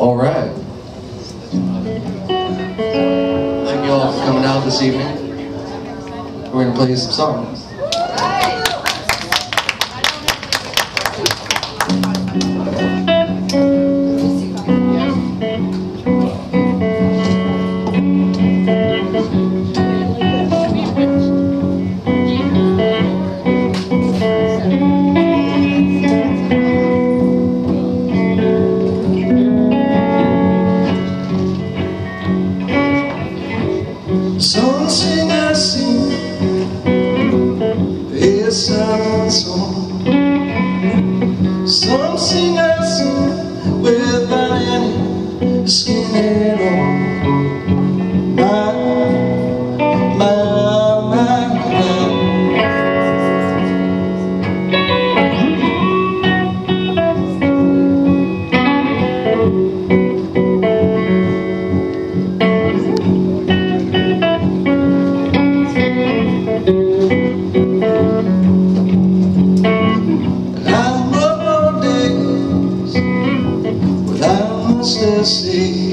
All right. Thank you all for coming out this evening. We're going to play you some songs. Something I see is silent song. Something I see without any skin at all. Let's see.